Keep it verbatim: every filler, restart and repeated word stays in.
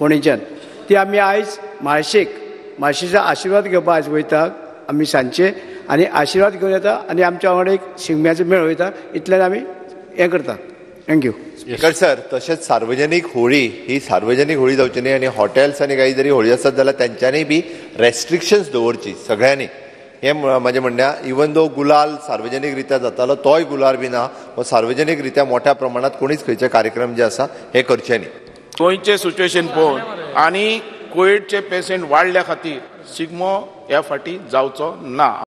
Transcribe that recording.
फोंडेच्यान ती आमी आयज म्हाळशेक म्हाळशेचो आशिर्वाद घेवपाक आयज वयतात आमी सांचे आनी आशिर्वाद घेवन येता आनी आमच्या वांगडा एक शिगम्याचो मेळ वयता इतल्यान आमी हें करता. Thank you speaker sir. तशेंच सार्वजनीक होळी ही सार्वजनीक होळी जावची न्ही आनी हॉटेल्स आनी काही जरी होळी आसत जाल्यार तेंच्यांनी बी रेस्ट्रिक्शन्स दवरची सगळ्यांनी. हे माझे म्हणणे इवन दो गुलाल सार्वजनीक रित्या जातालो तोय गुलाल बी ना वो सार्वजनीक रित्या मोठ्या प्रमाणात कोणीच खंयचे कार्यक्रम जे आसा हे करचे न्ही. गोंयचे सिच्युएशन पळोवन आनी कोविडचे पेशंट वाडल्या खातीर शिगमो ह्या फाटी जावचो ना.